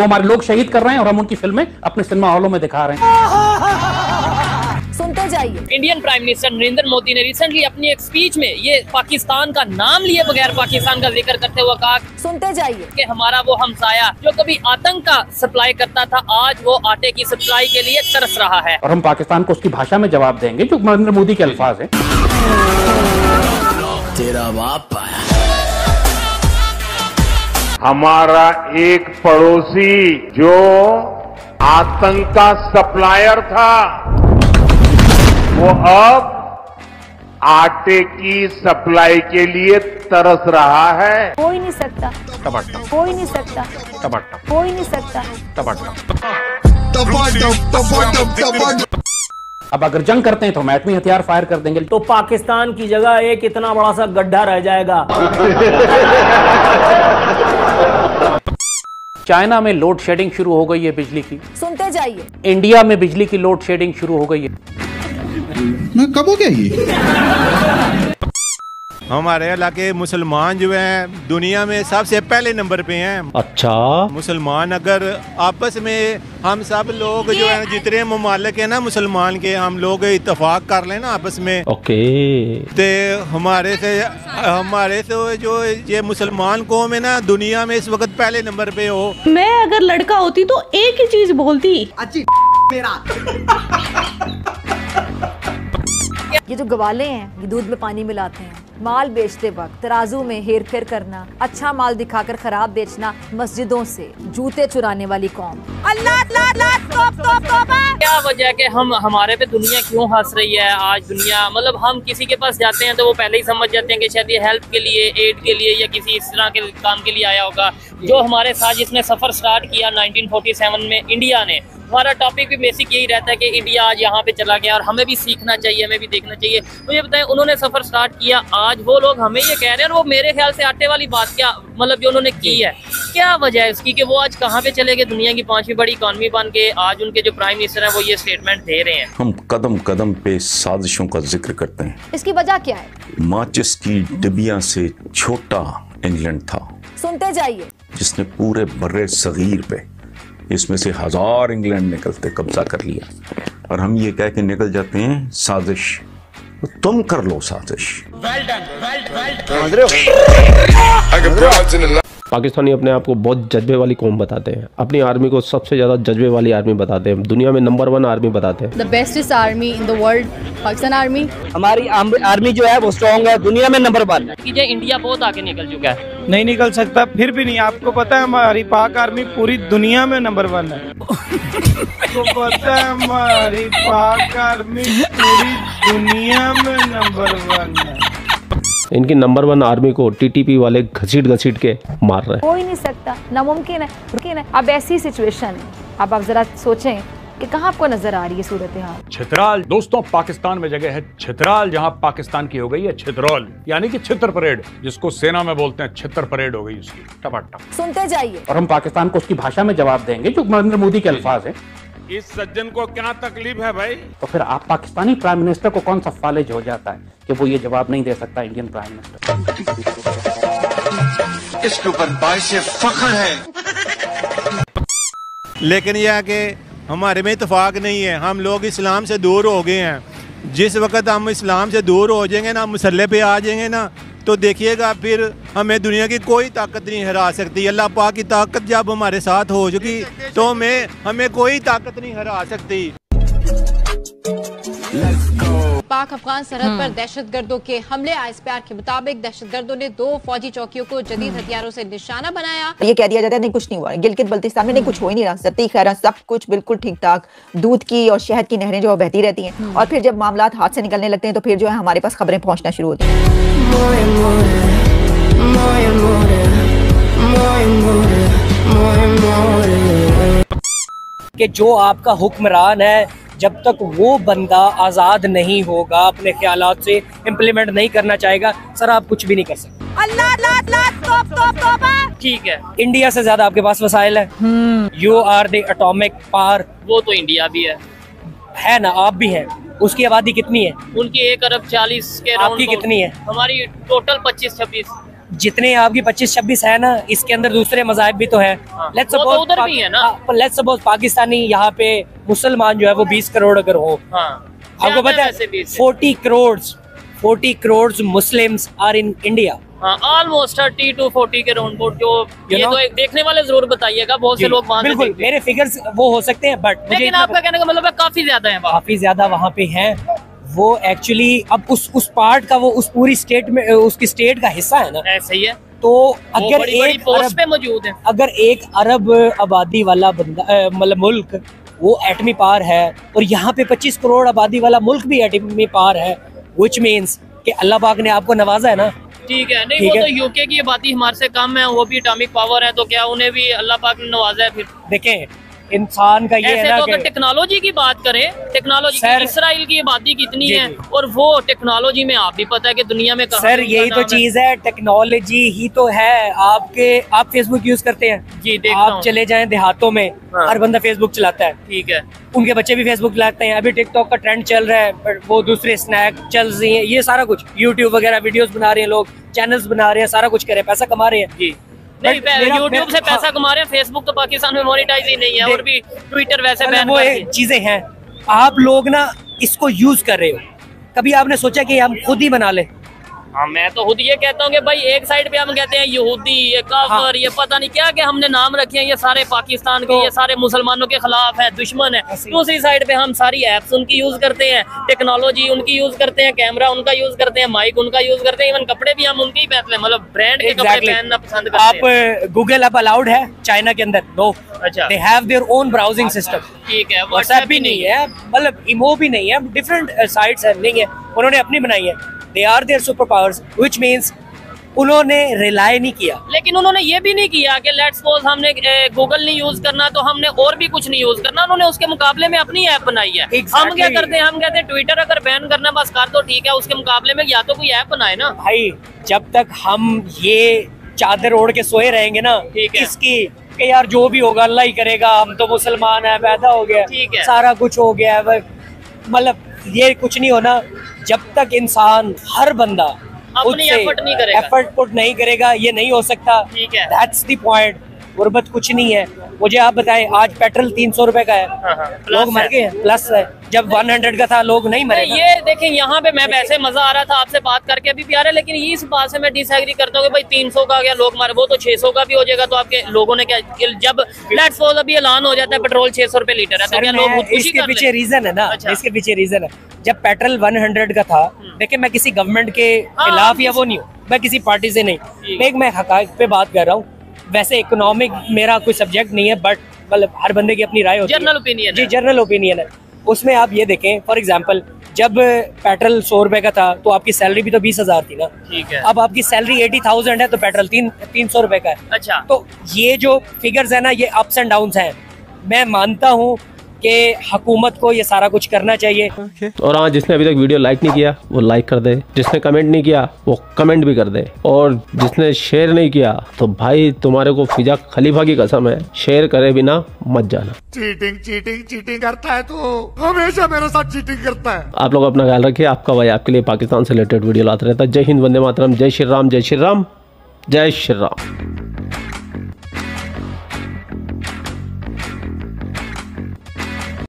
वो हमारे लोग शहीद कर रहे हैं और हम उनकी फिल्में अपने सिनेमा हॉलों में दिखा रहे हैं। सुनते जाइए। Indian prime minister Narendra Modi ने रिसेंटली अपनी एक स्पीच में ये पाकिस्तान का नाम लिए बगैर पाकिस्तान का जिक्र करते हुए कहा, सुनते जाइए, कि हमारा वो हमसाया जो कभी आतंक का सप्लाई करता था आज वो आटे की सप्लाई के लिए तरस रहा है। और हम पाकिस्तान को उसकी भाषा में जवाब देंगे, जो नरेंद्र मोदी के अल्फाज है। तेरा बाप हमारा एक पड़ोसी जो आतंक का सप्लायर था वो अब आटे की सप्लाई के लिए तरस रहा है। कोई नहीं सकता टपटना, कोई नहीं सकता टपटना, कोई नहीं सकता टपटना। अब अगर जंग करते हैं तो हम एटमी हथियार फायर कर देंगे तो पाकिस्तान की जगह एक इतना बड़ा सा गड्ढा रह जाएगा। चाइना में लोड शेडिंग शुरू हो गई है बिजली की। सुनते जाइए। इंडिया में बिजली की लोड शेडिंग शुरू हो गई है। कब हो गया ये? हमारे इलाके मुसलमान जो हैं दुनिया में सबसे पहले नंबर पे हैं। अच्छा। मुसलमान अगर आपस में हम सब लोग जो है जितने ममालिक है ना मुसलमान के हम लोग इत्तेफाक कर लेना आपस में। ओके। ते हमारे से जो ये मुसलमान कौम है ना दुनिया में इस वक्त पहले नंबर पे हो। मैं अगर लड़का होती तो एक ही चीज बोलती, अच्छी मेरा। ये जो गवाले हैं ये दूध में पानी मिलाते हैं। माल बेचते वक्त तराजू में हेर फेर करना, अच्छा माल दिखाकर खराब बेचना, मस्जिदों से जूते चुराने वाली कौम। अल्लाह अल्लाह तौबा। क्या वजह है कि हमारे पे दुनिया क्यों हंस रही है आज? दुनिया मतलब हम किसी के पास जाते हैं तो वो पहले ही समझ जाते हैं कि शायद ये हेल्प के लिए, एड के लिए या किसी इस तरह के काम के लिए आया होगा। जो हमारे साथ जिसने सफर स्टार्ट किया 1947 में इंडिया ने, हमारा टॉपिक भी बेसिक यही रहता है कि इंडिया आज यहाँ पे चला गया और हमें भी सीखना चाहिए, हमें भी देखना चाहिए। मुझे बताएं, उन्होंने सफर स्टार्ट किया, आज वो लोग हमें ये कह रहे हैं। और वो मेरे ख्याल से आटे वाली बात क्या मतलब जो उन्होंने की है, क्या वजह है उसकी कि वो आज कहाँ पे चले गए? दुनिया की 5वीं बड़ी इकॉनमी बन के आज उनके जो प्राइम मिनिस्टर है वो ये स्टेटमेंट दे रहे हैं, हम कदम कदम पे साजिशों का जिक्र करते हैं। इसकी वजह क्या है? माचिस की डिबिया से छोटा इंग्लैंड था। सुनते जाइए। जिसने पूरे बर्रे सगीर पे, इसमें से हजार इंग्लैंड निकलते, कब्जा कर लिया और हम ये कह के निकल जाते हैं साजिश, तो तुम कर लो साजिश। well done, well done, well done। Pakistani अपने आप को बहुत जज्बे वाली कौम बताते हैं, अपनी आर्मी को सबसे ज्यादा जज्बे वाली आर्मी बताते हैं, दुनिया में नंबर 1 आर्मी बताते हैं। The bestest army in the world Pakistan army. हमारी आर्मी जो है वो स्ट्रॉन्ग है, दुनिया में नंबर 1। इंडिया बहुत आगे निकल चुका है, नहीं निकल सकता फिर भी नहीं। आपको पता है हमारी पाक आर्मी पूरी दुनिया में नंबर 1 है। आपको पता है हमारी पाक आर्मी पूरी दुनिया में नंबर 1 है। इनकी नंबर 1 आर्मी को टीटीपी वाले घसीट के मार रहे हैं। कोई नहीं सकता, नामुमकिन है। अब ऐसी सिचुएशन है, अब आप जरा सोचें कि कहाँ आपको नजर आ रही है सूरत हाल। छितराल दोस्तों, पाकिस्तान में जगह है छितराल, जहाँ पाकिस्तान की हो गई है छितरौल, यानी कि छितर परेड, जिसको सेना में बोलते हैं छितर परेड हो गई उसकी, टपाटप। सुनते जाइए। और हम पाकिस्तान को उसकी भाषा में जवाब देंगे, जो नरेंद्र मोदी के अल्फाज है। इस सज्जन को क्या तकलीफ है भाई? तो फिर आप पाकिस्तानी प्राइम मिनिस्टर को कौन सा फालिज हो जाता है कि वो ये जवाब नहीं दे सकता इंडियन प्राइम मिनिस्टर? इसके ऊपर बाइसे फख्र है। लेकिन यह है कि हमारे में इत्तेफाक नहीं है, हम लोग इस्लाम से दूर हो गए हैं। जिस वक्त हम इस्लाम से दूर हो जाएंगे ना, मुसल्ले पे आ जाएंगे ना, तो देखिएगा फिर हमें दुनिया की कोई ताकत नहीं हरा सकती। अल्लाह पाक की ताकत जब हमारे साथ हो चुकी तो हमें कोई ताकत नहीं हरा सकती। पाक अफगान सरहद पर दहशतगर्दों के हमले। आईएसपीआर के मुताबिक दहशतगर्दों ने 2 फौजी चौकियों को जदीद हथियारों से निशाना बनाया। ये कह दिया जाता है नहीं कुछ नहीं हुआ, गिलगित बल्तिस्तान में नहीं कुछ हो ही नहीं रहा, सती खैरा सब कुछ बिल्कुल ठीक ठाक, दूध की और शहद की नहरें जो बहती रहती हैं। और फिर जब मामला हाथ से निकलने लगते हैं तो फिर जो है हमारे पास खबरें पहुँचना शुरू होती है कि जो आपका हुक्मरान है जब तक वो बंदा आज़ाद नहीं होगा, अपने ख्यालात से इम्प्लीमेंट नहीं करना चाहेगा, सर आप कुछ भी नहीं कर सकते। अल्लाह अल्लाह अल्लाह तौबा। ठीक है, इंडिया से ज्यादा आपके पास वसाइल है। You are the atomic power. वो तो इंडिया भी है ना, आप भी हैं। उसकी आबादी कितनी है? उनकी 1 अरब 40 के। आपकी कितनी है? हमारी टोटल 25-26। जितने आपकी 25-26 है ना, इसके अंदर दूसरे मज़ाहिब भी तो है। लेट्स सपोज पाकिस्तानी यहाँ पे मुसलमान जो है वो 20 करोड़ अगर हो, आपको पता है 40 crore Muslims are in India, almost 30 to 40 के राउंड बोर्ड। जो ये तो एक देखने वाले जरूर बताइएगा, बहुत से लोग वहाँ बिल्कुल मेरे फिगर्स वो हो सकते हैं, बट लेकिन आपका कहने का मतलब है काफी ज्यादा है, काफी ज्यादा वहाँ पे है वो एक्चुअली। अब उस पार्ट का वो उस पूरी स्टेट में उसकी स्टेट का हिस्सा है ना, ऐसा ही है। तो अगर बड़ी पोस्ट पे मौजूद है, अगर एक अरब आबादी वाला बंदा मतलब मुल्क वो एटमी पार है, और यहाँ पे 25 करोड़ आबादी वाला मुल्क भी एटमी पार है, विच मीन्स कि अल्लाह पाक ने आपको नवाजा है ना। ठीक है, नहीं वो तो यूके की आबादी हमारे से कम है, वो भी एटॉमिक पावर है, तो क्या उन्हें भी अल्लाह पाक ने नवाजा है? फिर देखें इंसान का ये है ना, अगर टेक्नोलॉजी की बात करें, टेक्नोलॉजी इसराइल की आबादी कितनी है, और वो टेक्नोलॉजी में आप भी पता है कि दुनिया में कहां। सर यही तो चीज है, टेक्नोलॉजी ही तो है। आपके आप फेसबुक यूज करते हैं जी, आप चले जाएं देहातों में, हर बंदा फेसबुक चलाता है। ठीक है, उनके बच्चे भी फेसबुक चलाते हैं। अभी टिकटॉक का ट्रेंड चल रहा है, बट वो दूसरे स्नैक चल रही है, ये सारा कुछ यूट्यूब वगैरह वीडियोज बना रहे हैं, लोग चैनल्स बना रहे हैं, सारा कुछ कर रहे हैं, पैसा कमा रहे हैं जी। नहीं, यूट्यूब से पैसा कमा रहे हैं, फेसबुक तो पाकिस्तान में मोनेटाइज ही नहीं है, और भी ट्विटर वैसे बैन है। चीजें हैं, आप लोग ना इसको यूज कर रहे हो, कभी आपने सोचा कि हम खुद ही बना ले? हाँ, मैं तो खुद ये कहता हूँ कि भाई एक साइड पे हम कहते हैं यहूदी, ये काफर, ये पता नहीं क्या कि हमने नाम रखे हैं, ये सारे पाकिस्तान के, ये सारे मुसलमानों के खिलाफ है, दुश्मन है। दूसरी साइड पे हम सारी एप्स उनकी यूज करते हैं, टेक्नोलॉजी उनकी यूज करते हैं, कैमरा उनका यूज करते हैं, माइक उनका यूज करते हैं, इवन कपड़े भी हम उनके ही पहनते हैं, मतलब ब्रांड के कपड़े पहनना पसंद करते हैं। आप गूगल अब अलाउड है चाइना के अंदर? नो, अच्छा, they have their own browsing system. ठीक है, व्हाट्सएप भी नहीं है, मतलब इमो भी नहीं है, डिफरेंट साइट्स है, नहीं है, उन्होंने अपनी बनाई है। They are their superpowers, which means उन्होंने रिलाय नहीं किया। लेकिन उन्होंने ये भी नहीं किया कि लेट्स सपोज हमने गूगल नहीं यूज करना तो हमने और भी कुछ नहीं यूज करना, उन्होंने उसके मुकाबले में अपनी ऐप बनाई है। exactly. हम क्या करते हैं, हम कहते हैं ट्विटर अगर बैन करना बस कर दो, ठीक है, उसके मुकाबले में या तो कोई ऐप बनाए ना। भाई जब तक हम ये चादर ओढ़ के सोए रहेंगे ना, ठीक है, इसकी कि यार जो भी होगा अल्लाह ही करेगा, हम तो मुसलमान है, पैदा हो गया, ठीक है, सारा कुछ हो गया है, मतलब ये कुछ नहीं होना। जब तक इंसान, हर बंदा अपनी एफर्ट पुट नहीं करेगा, ये नहीं हो सकता। ठीक है, दैट्स द पॉइंट। गुर्बत कुछ नहीं है। मुझे आप बताएं, आज पेट्रोल 300 रुपए का है, लोग मर गए, प्लस है। जब 100 का था लोग नहीं मरे। ये देखें, यहाँ पे मैं वैसे मजा आ रहा था आपसे बात करके, अभी भी आ रहा है, लेकिन इस बात से मैं डिसएग्री करता हूँ कि भाई 300 का क्या लोग मारे, वो तो 600 का भी हो जाएगा। तो आपके लोगों ने क्या, जब लेट्स सपोज अभी ऐलान हो जाता है पेट्रोल 600 रुपए लीटर है, तो क्या लोग? इसके पीछे रीजन है ना, इसके पीछे रीजन है। जब पेट्रोल 100 का था, देखिए मैं किसी गवर्नमेंट के खिलाफ या वो नहीं हूँ, मैं किसी पार्टी से नहीं, मैं हकायक पे बात कर रहा हूँ। वैसे इकोनॉमिक मेरा कोई सब्जेक्ट नहीं है, बट मतलब हर बंदे की अपनी राय होती है, जनरल ओपिनियन जी, जनरल ओपिनियन है। उसमें आप ये देखें, फॉर एग्जांपल जब पेट्रोल 100 रुपए का था तो आपकी सैलरी भी तो 20,000 थी ना। ठीक है, अब आपकी सैलरी 80,000 है तो पेट्रोल 300 रुपए का है। अच्छा, तो ये जो फिगर्स है ना, ये अप्स एंड डाउन्स हैं। मैं मानता हूँ कि हुकूमत को ये सारा कुछ करना चाहिए। और हाँ, जिसने अभी तक वीडियो लाइक नहीं किया वो लाइक कर दे, जिसने कमेंट नहीं किया वो कमेंट भी कर दे, और जिसने शेयर नहीं किया तो भाई तुम्हारे को फिजा खलीफा की कसम है, शेयर करे बिना मत जाना। चीटिंग चीटिंग चीटिंग करता है तो हमेशा मेरे साथ चीटिंग करता है। आप लोग अपना ख्याल रखिए, आपका भाई आपके लिए पाकिस्तान से रिलेटेड वीडियो लाता रहता है। जय हिंद, वंदे मातरम, जय श्री राम, जय श्री राम, जय श्री राम।